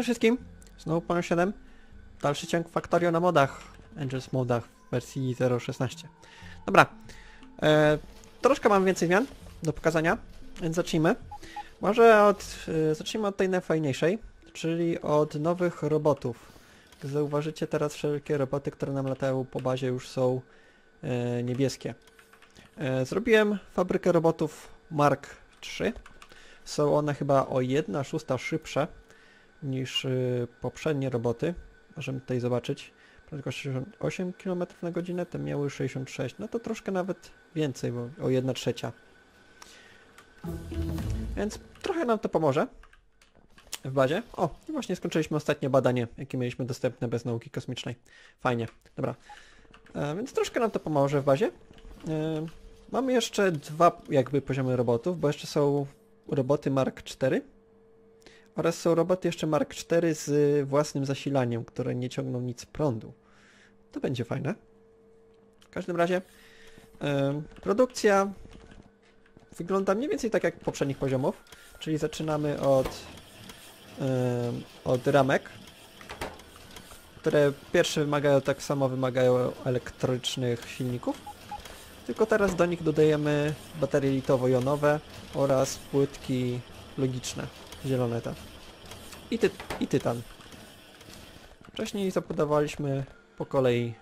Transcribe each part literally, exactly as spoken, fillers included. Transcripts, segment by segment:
Cześć wszystkim, znowu Power siedem. Dalszy ciąg Factorio na modach, Angels modach w wersji zero szesnaście. Dobra, e, troszkę mam więcej zmian do pokazania, więc zacznijmy. Może od, e, zacznijmy od tej najfajniejszej, czyli od nowych robotów. Jak zauważycie, teraz wszelkie roboty, które nam latają po bazie, już są e, niebieskie. E, zrobiłem fabrykę robotów Mark trzy. Są one chyba o jedną szóstą szybsze niż y, poprzednie roboty. Możemy tutaj zobaczyć. Prędkość sześćdziesiąt osiem kilometrów na godzinę, te miały sześćdziesiąt sześć. No to troszkę nawet więcej, bo o jedną trzecią. Więc trochę nam to pomoże w bazie. O, i właśnie skończyliśmy ostatnie badanie, jakie mieliśmy dostępne bez nauki kosmicznej. Fajnie, dobra. E, więc troszkę nam to pomoże w bazie. E, mamy jeszcze dwa jakby poziomy robotów, bo jeszcze są roboty Mark cztery oraz są roboty jeszcze Mark cztery z własnym zasilaniem, które nie ciągną nic prądu. To będzie fajne. W każdym razie yy, produkcja wygląda mniej więcej tak jak poprzednich poziomów, czyli zaczynamy od, yy, od ramek, które pierwsze wymagają, tak samo wymagają elektrycznych silników. Tylko teraz do nich dodajemy baterie litowo-jonowe oraz płytki logiczne, zielone te. I, ty i tytan. Wcześniej zapodawaliśmy po kolei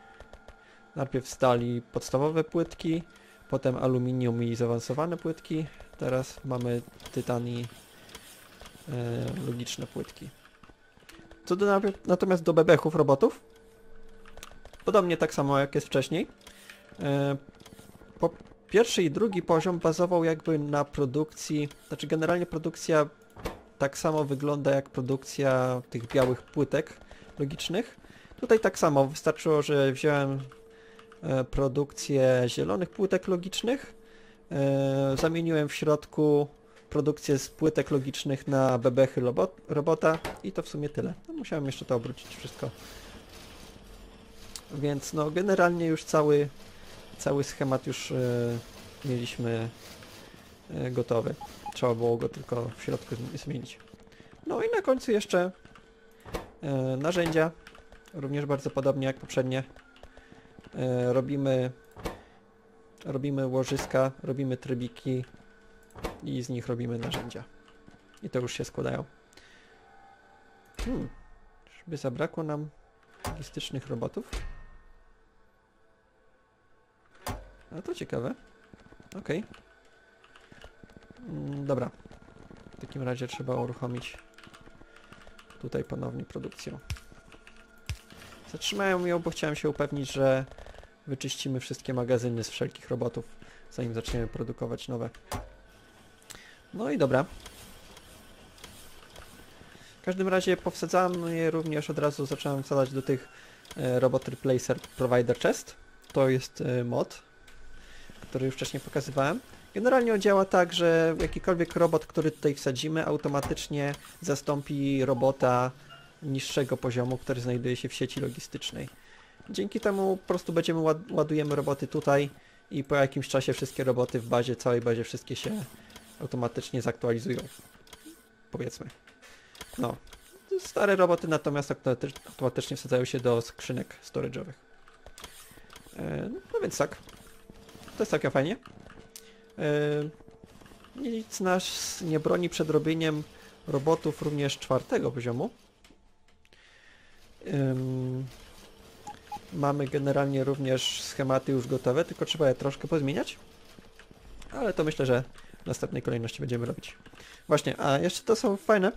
najpierw stali podstawowe płytki, potem aluminium i zaawansowane płytki. Teraz mamy tytan i yy, logiczne płytki. Co do, natomiast do bebechów robotów, podobnie tak samo jak jest wcześniej. Yy, Po pierwszy i drugi poziom bazował jakby na produkcji, znaczy generalnie produkcja tak samo wygląda jak produkcja tych białych płytek logicznych. Tutaj tak samo, wystarczyło, że wziąłem produkcję zielonych płytek logicznych, zamieniłem w środku produkcję z płytek logicznych na bebechy robota i to w sumie tyle. No, musiałem jeszcze to obrócić wszystko. Więc no generalnie już cały... Cały schemat już y, mieliśmy y, gotowy. Trzeba było go tylko w środku zmienić. No i na końcu jeszcze y, narzędzia. Również bardzo podobnie jak poprzednie. Y, robimy, robimy łożyska, robimy trybiki i z nich robimy narzędzia. I to już się składają. Hmm. Żeby zabrakło nam logistycznych robotów. A to ciekawe. Okej. Okay. Dobra. W takim razie trzeba uruchomić tutaj ponownie produkcję. Zatrzymałem ją, bo chciałem się upewnić, że wyczyścimy wszystkie magazyny z wszelkich robotów, zanim zaczniemy produkować nowe. No i dobra. W każdym razie powsadzam je również od razu, zacząłem wsadzać do tych e, Robot Replacer Provider Chest. To jest e, mod, który już wcześniej pokazywałem. Generalnie on działa tak, że jakikolwiek robot, który tutaj wsadzimy, automatycznie zastąpi robota niższego poziomu, który znajduje się w sieci logistycznej. Dzięki temu po prostu będziemy ład ładujemy roboty tutaj i po jakimś czasie wszystkie roboty w bazie, całej bazie, wszystkie się automatycznie zaktualizują. Powiedzmy. No. Stare roboty natomiast automaty automatycznie wsadzają się do skrzynek storage'owych. E, no więc tak. To jest całkiem fajnie. Yy, nic nas nie broni przed robieniem robotów również czwartego poziomu. Yy, mamy generalnie również schematy już gotowe, tylko trzeba je troszkę pozmieniać. Ale to myślę, że w następnej kolejności będziemy robić. Właśnie, a jeszcze to są fajne,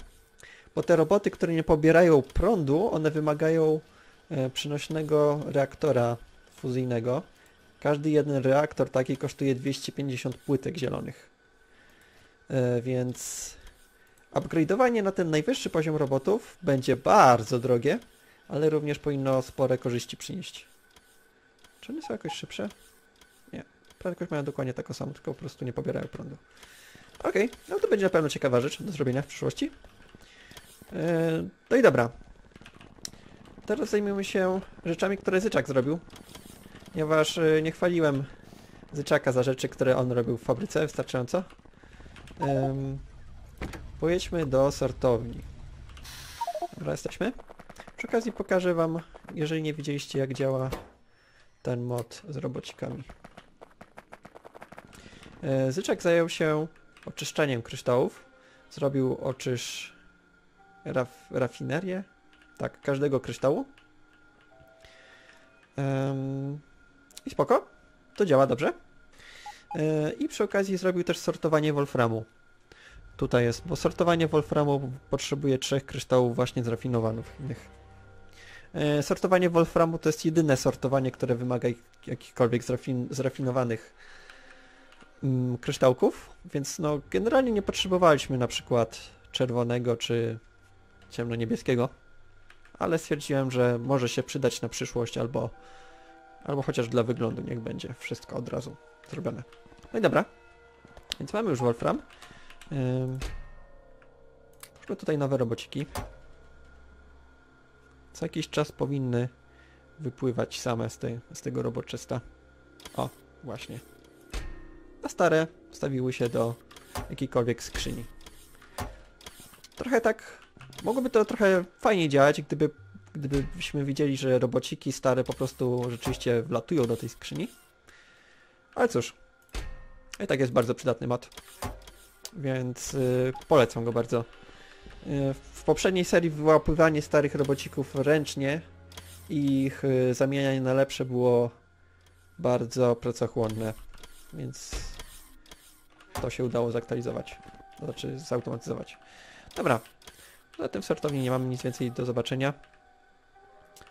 bo te roboty, które nie pobierają prądu, one wymagają yy, przenośnego reaktora fuzyjnego. Każdy jeden reaktor taki kosztuje dwieście pięćdziesiąt płytek zielonych. Yy, więc upgrade'owanie na ten najwyższy poziom robotów będzie bardzo drogie, ale również powinno spore korzyści przynieść. Czy one są jakoś szybsze? Nie. Prędkość mają dokładnie taką samą, tylko po prostu nie pobierają prądu. Okej, okay, no to będzie na pewno ciekawa rzecz do zrobienia w przyszłości. Yy, no i dobra. Teraz zajmiemy się rzeczami, które Życzak zrobił. Ponieważ nie chwaliłem Życzaka za rzeczy, które on robił w fabryce wystarczająco. Um, pojedźmy do sortowni. Dobra, jesteśmy. Przy okazji pokażę wam, jeżeli nie widzieliście, jak działa ten mod z robocikami. Życzak zajął się oczyszczeniem kryształów. Zrobił oczysz... Raf... rafinerię? Tak, każdego kryształu. Ym... I spoko. To działa dobrze. Yy, I przy okazji zrobił też sortowanie wolframu. Tutaj jest, bo sortowanie wolframu potrzebuje trzech kryształów właśnie zrafinowanych. Yy, sortowanie wolframu to jest jedyne sortowanie, które wymaga jakichkolwiek zrafin zrafinowanych yy, kryształków, więc no generalnie nie potrzebowaliśmy na przykład czerwonego czy ciemnoniebieskiego, ale stwierdziłem, że może się przydać na przyszłość albo, albo chociaż dla wyglądu niech będzie wszystko od razu zrobione. No i dobra, więc mamy już wolfram. Mamy tutaj nowe robociki. Co jakiś czas powinny wypływać same z, tej, z tego roboczysta. O, właśnie. A stare wstawiły się do jakiejkolwiek skrzyni. Trochę tak... Mogłoby to trochę fajniej działać, gdyby, gdybyśmy widzieli, że robociki stare po prostu rzeczywiście wlatują do tej skrzyni. Ale cóż. I tak jest bardzo przydatny mod. Więc yy, polecam go bardzo. Yy, w poprzedniej serii wyłapywanie starych robocików ręcznie i ich yy, zamienianie na lepsze było bardzo pracochłonne. Więc to się udało zaktualizować. To znaczy zautomatyzować. Dobra. Na tym sortowni nie mamy nic więcej do zobaczenia.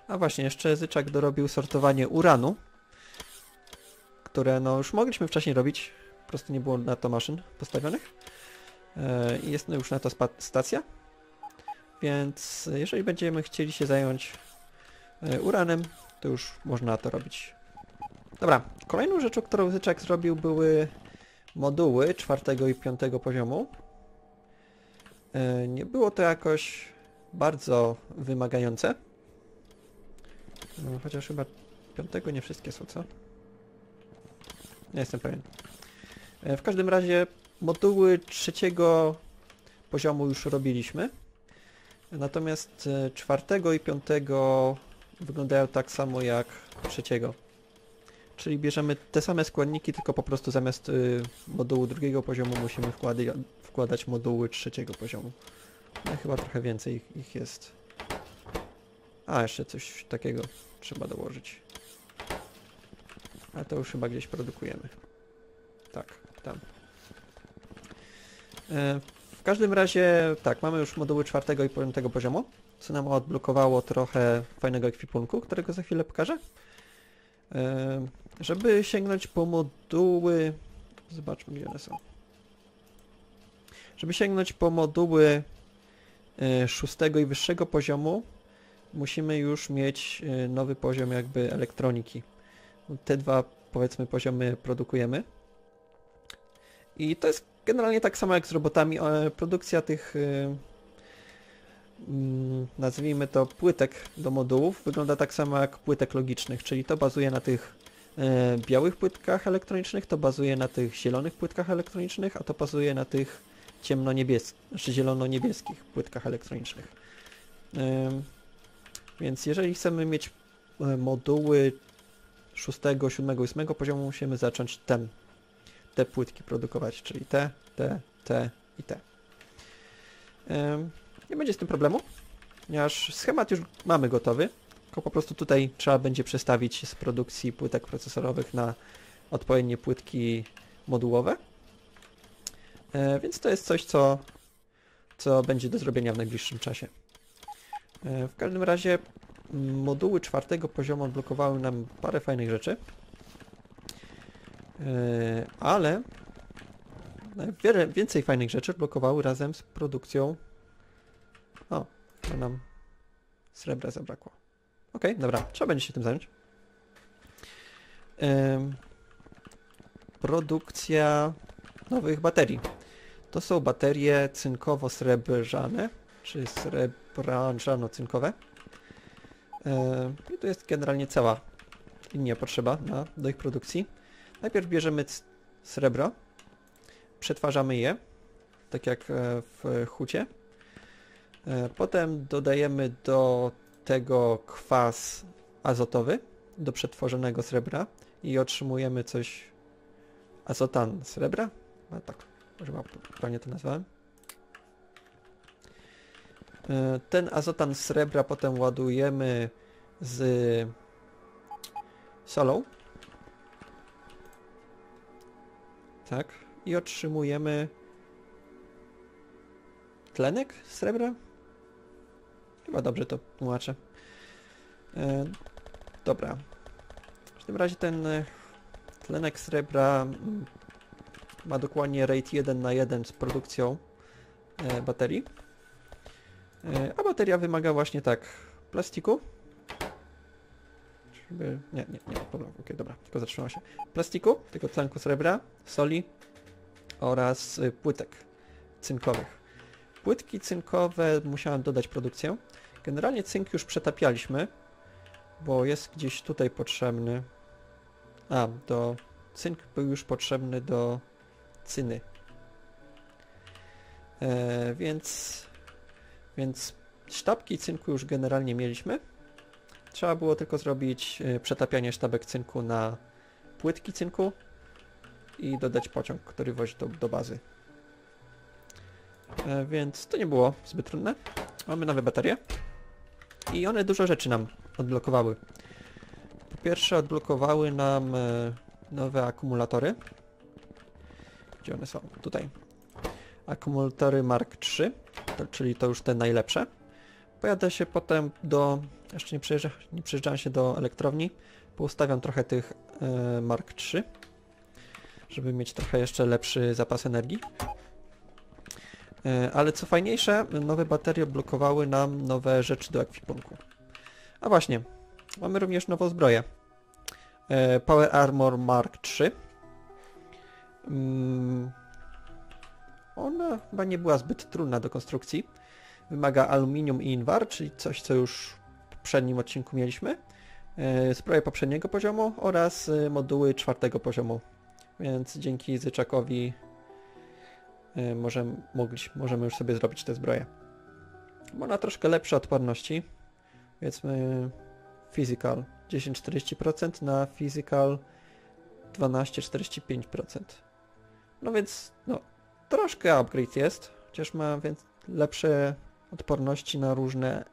A właśnie, jeszcze Życzak dorobił sortowanie uranu, które no już mogliśmy wcześniej robić. Po prostu nie było na to maszyn postawionych. I jest już na to stacja. Więc jeżeli będziemy chcieli się zająć uranem, to już można to robić. Dobra, kolejną rzeczą, którą Życzak zrobił, były moduły czwartego i piątego poziomu. Nie było to jakoś bardzo wymagające. Chociaż chyba piątego nie wszystkie są, co? Nie jestem pewien. W każdym razie moduły trzeciego poziomu już robiliśmy. Natomiast czwartego i piątego wyglądają tak samo jak trzeciego. Czyli bierzemy te same składniki, tylko po prostu zamiast modułu drugiego poziomu musimy wkładać wkładać moduły trzeciego poziomu. No chyba trochę więcej ich, ich jest. A, jeszcze coś takiego trzeba dołożyć. A to już chyba gdzieś produkujemy. Tak, tam. E, w każdym razie, tak, mamy już moduły czwartego i piątego poziomu, co nam odblokowało trochę fajnego ekwipunku, którego za chwilę pokażę. E, żeby sięgnąć po moduły... Zobaczmy, gdzie one są. Żeby sięgnąć po moduły szóstego i wyższego poziomu, musimy już mieć nowy poziom jakby elektroniki. Te dwa, powiedzmy, poziomy produkujemy. I to jest generalnie tak samo jak z robotami. Produkcja tych, nazwijmy to, płytek do modułów wygląda tak samo jak płytek logicznych, czyli to bazuje na tych białych płytkach elektronicznych, to bazuje na tych zielonych płytkach elektronicznych, a to bazuje na tych ciemno-niebieskich, znaczy zielono-niebieskich płytkach elektronicznych. Yy, więc jeżeli chcemy mieć moduły szóstego, siódmego, ósmego poziomu, musimy zacząć ten, te płytki produkować, czyli te, te, te i te. Yy, nie będzie z tym problemu, ponieważ schemat już mamy gotowy, tylko po prostu tutaj trzeba będzie przestawić z produkcji płytek procesorowych na odpowiednie płytki modułowe. E, więc to jest coś, co, co będzie do zrobienia w najbliższym czasie. E, w każdym razie moduły czwartego poziomu odblokowały nam parę fajnych rzeczy, e, ale wiele, więcej fajnych rzeczy odblokowały razem z produkcją... O, to nam srebra zabrakło. Ok, dobra, trzeba będzie się tym zająć. E, produkcja nowych baterii. To są baterie cynkowo-srebrzane, czy srebrano-cynkowe. Yy, I to jest generalnie cała linia potrzeba na, do ich produkcji. Najpierw bierzemy srebro, przetwarzamy je, tak jak w hucie. Yy, Potem dodajemy do tego kwas azotowy, do przetworzonego srebra i otrzymujemy coś azotan srebra. A tak, może poprawnie to nazwałem. Ten azotan srebra potem ładujemy z solą. Tak. I otrzymujemy tlenek srebra. Chyba dobrze to tłumaczę. E, dobra. W tym razie ten tlenek srebra ma dokładnie rate jeden na jeden z produkcją e, baterii. E, a bateria wymaga właśnie tak plastiku. Nie, nie, nie, dobra, okej, okay, dobra, tylko zatrzymało się. Plastiku, tylko tlenku srebra, soli oraz płytek cynkowych. Płytki cynkowe musiałem dodać produkcję. Generalnie cynk już przetapialiśmy, bo jest gdzieś tutaj potrzebny. A, do... cynk był już potrzebny do cyny. E, więc... Więc sztabki cynku już generalnie mieliśmy. Trzeba było tylko zrobić przetapianie sztabek cynku na płytki cynku i dodać pociąg, który wozi do, do bazy. E, więc to nie było zbyt trudne. Mamy nowe baterie i one dużo rzeczy nam odblokowały. Po pierwsze odblokowały nam nowe akumulatory. Gdzie one są? Tutaj. Akumulatory Mark trzy, to, czyli to już te najlepsze. Pojadę się potem do... Jeszcze nie, przejeżdża, nie przejeżdżałem się do elektrowni. Poustawiam trochę tych e, Mark trzy, żeby mieć trochę jeszcze lepszy zapas energii. E, ale co fajniejsze, nowe baterie blokowały nam nowe rzeczy do ekwipunku. A właśnie, mamy również nową zbroję. E, Power Armor Mark trzy. Um, ona chyba nie była zbyt trudna do konstrukcji. Wymaga aluminium i inwar, czyli coś, co już w poprzednim odcinku mieliśmy. Zbroje poprzedniego poziomu oraz moduły czwartego poziomu. Więc dzięki Życzakowi możemy, możemy już sobie zrobić te zbroje. Ma ona troszkę lepsze odporności. Powiedzmy physical dziesięć czterdzieści procent na physical dwanaście czterdzieści pięć procent. No więc no, troszkę upgrade jest, chociaż ma więc lepsze odporności na różne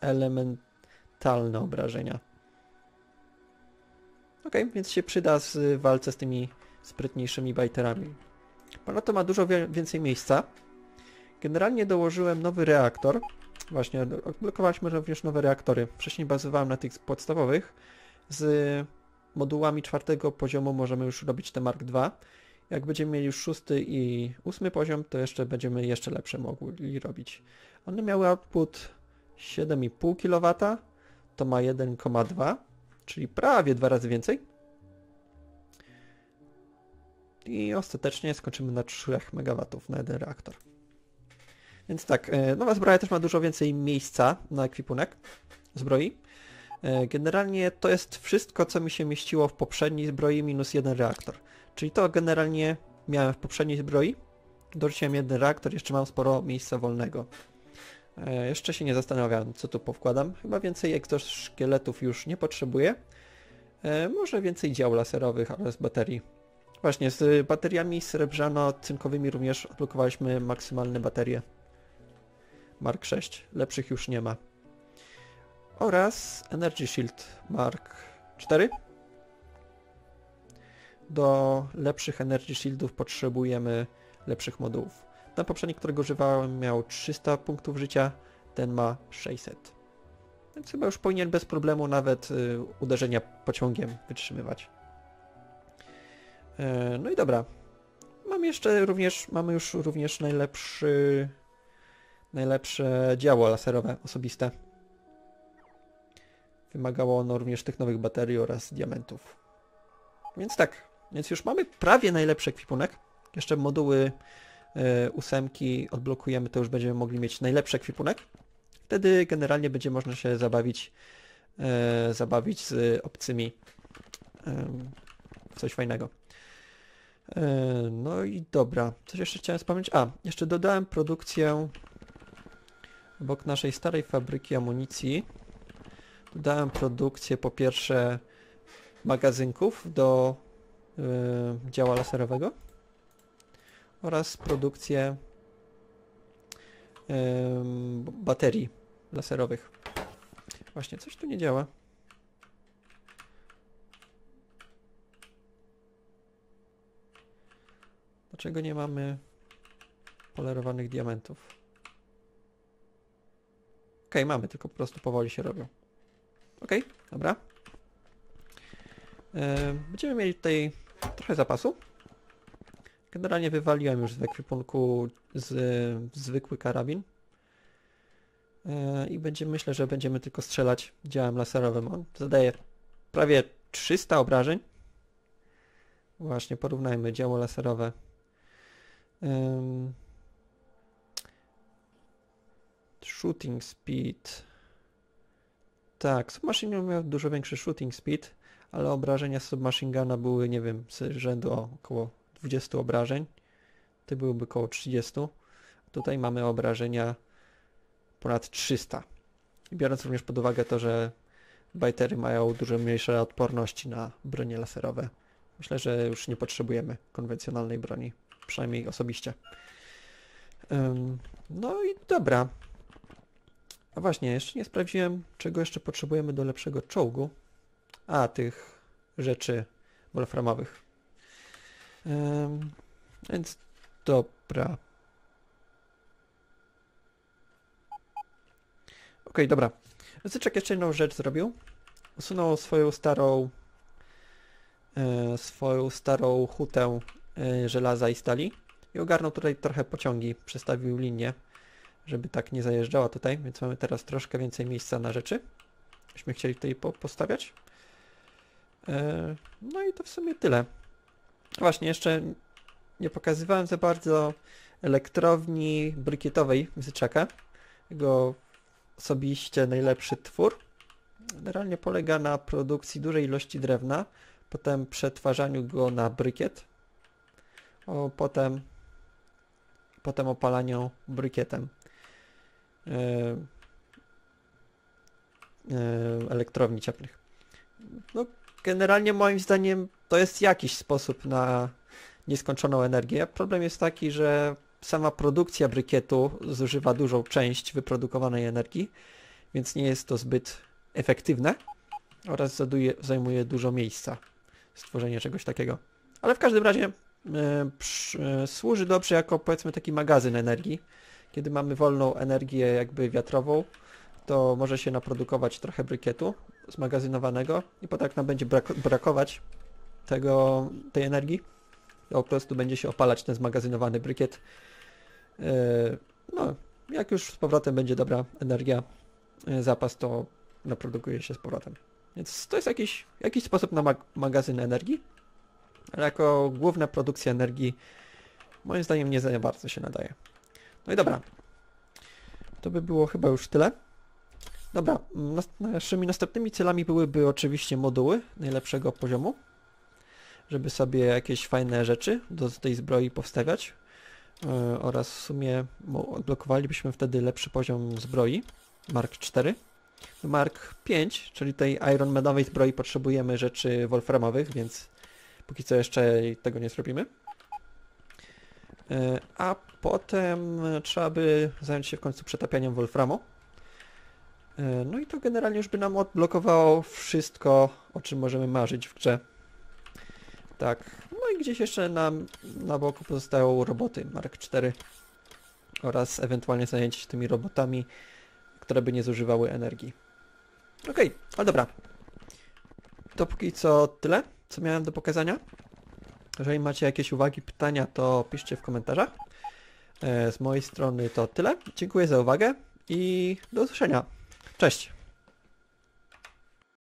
elementalne obrażenia. Ok, więc się przyda w walce z tymi sprytniejszymi bajterami. Ponadto ma dużo więcej miejsca. Generalnie dołożyłem nowy reaktor. Właśnie, odblokowaliśmy również nowe reaktory. Wcześniej bazowałem na tych podstawowych. Z modułami czwartego poziomu możemy już robić te Mark dwa. Jak będziemy mieli już szósty i ósmy poziom, to jeszcze będziemy jeszcze lepsze mogli robić. One miały output siedem i pół kilowata, to ma jeden przecinek dwa, czyli prawie dwa razy więcej. I ostatecznie skończymy na trzy megawatty na jeden reaktor. Więc tak, nowa zbroja też ma dużo więcej miejsca na ekwipunek zbroi. Generalnie to jest wszystko, co mi się mieściło w poprzedniej zbroi minus jeden reaktor. Czyli to generalnie miałem w poprzedniej zbroi. Dorzuciłem jeden reaktor, jeszcze mam sporo miejsca wolnego. E, jeszcze się nie zastanawiam, co tu powkładam. Chyba więcej egzoszkieletów już nie potrzebuję. E, może więcej dział laserowych oraz baterii. Właśnie, z bateriami srebrzano-cynkowymi również odblokowaliśmy maksymalne baterie. Mark sześć. Lepszych już nie ma. Oraz Energy Shield Mark cztery. Do lepszych Energy Shieldów potrzebujemy lepszych modułów. Ten poprzedni, którego używałem, miał trzysta punktów życia, ten ma sześćset. Więc chyba już powinien bez problemu nawet y, uderzenia pociągiem wytrzymywać. E, no i dobra. Mam jeszcze również, mamy już również najlepszy, najlepsze działo laserowe osobiste. Wymagało ono również tych nowych baterii oraz diamentów. Więc tak. Więc już mamy prawie najlepszy ekwipunek. Jeszcze moduły y, ósemki odblokujemy, to już będziemy mogli mieć najlepszy ekwipunek. Wtedy generalnie będzie można się zabawić y, zabawić z obcymi. Y, coś fajnego. Y, no i dobra. Coś jeszcze chciałem wspomnieć. A, jeszcze dodałem produkcję Obok naszej starej fabryki amunicji dodałem produkcję po pierwsze magazynków do yy, działa laserowego oraz produkcję yy, baterii laserowych. Właśnie, coś tu nie działa. Dlaczego nie mamy polerowanych diamentów? Okej, mamy, tylko po prostu powoli się robią. Okej, dobra. Yy, będziemy mieli tutaj trochę zapasu. Generalnie wywaliłem już w ekwipunku z, y, zwykły karabin. Yy, I będzie, myślę, że będziemy tylko strzelać działem laserowym. On zadaje prawie trzysta obrażeń. Właśnie, porównajmy działo laserowe. Um, shooting speed. Tak, submachine gun miał dużo większy shooting speed, ale obrażenia submachine guna były, nie wiem, z rzędu około dwudziestu obrażeń. Te byłyby około trzydziestu. Tutaj mamy obrażenia ponad trzysta. I biorąc również pod uwagę to, że bajtery mają dużo mniejsze odporności na bronie laserowe. Myślę, że już nie potrzebujemy konwencjonalnej broni, przynajmniej osobiście. Um, no i dobra. A właśnie, jeszcze nie sprawdziłem, czego jeszcze potrzebujemy do lepszego czołgu. A, tych rzeczy wolframowych. Um, więc dobra. Okej, dobra. Życzak jeszcze jedną rzecz zrobił. Usunął swoją starą... swoją starą hutę żelaza i stali i ogarnął tutaj trochę pociągi, przestawił linię, żeby tak nie zajeżdżała tutaj, więc mamy teraz troszkę więcej miejsca na rzeczy, byśmy chcieli tutaj postawiać. No i to w sumie tyle. Właśnie, jeszcze nie pokazywałem za bardzo elektrowni brykietowej Życzaka. Jego osobiście najlepszy twór. Generalnie polega na produkcji dużej ilości drewna, potem przetwarzaniu go na brykiet, o, potem, potem opalaniu brykietem yy, yy, elektrowni cieplnych. No, generalnie moim zdaniem to jest jakiś sposób na nieskończoną energię. Problem jest taki, że sama produkcja brykietu zużywa dużą część wyprodukowanej energii, więc nie jest to zbyt efektywne oraz zaduje, zajmuje dużo miejsca stworzenie czegoś takiego. Ale w każdym razie y, przy, y, służy dobrze jako, powiedzmy, taki magazyn energii. Kiedy mamy wolną energię jakby wiatrową, to może się naprodukować trochę brykietu zmagazynowanego i potem jak nam będzie brak brakować tego, tej energii, to po prostu będzie się opalać ten zmagazynowany brykiet. Y, no, jak już z powrotem będzie dobra energia, y, zapas, to naprodukuje się z powrotem. Więc to jest jakiś, jakiś sposób na mag magazyn energii, ale jako główna produkcja energii moim zdaniem nie za bardzo się nadaje. No i dobra, to by było chyba już tyle. Dobra, nas naszymi następnymi celami byłyby oczywiście moduły najlepszego poziomu, żeby sobie jakieś fajne rzeczy do tej zbroi powstawiać yy, oraz w sumie odblokowalibyśmy wtedy lepszy poziom zbroi, Mark cztery. Mark pięć, czyli tej ironmanowej zbroi, potrzebujemy rzeczy wolframowych, więc póki co jeszcze tego nie zrobimy. A potem trzeba by zająć się w końcu przetapianiem wolframu. No i to generalnie już by nam odblokowało wszystko, o czym możemy marzyć w grze. Tak, no i gdzieś jeszcze nam na boku pozostają roboty Mark cztery oraz ewentualnie zajęcie się tymi robotami, które by nie zużywały energii. Okej, okay, ale dobra. To póki co tyle, co miałem do pokazania. Jeżeli macie jakieś uwagi, pytania, to piszcie w komentarzach. Z mojej strony to tyle. Dziękuję za uwagę i do usłyszenia. Cześć!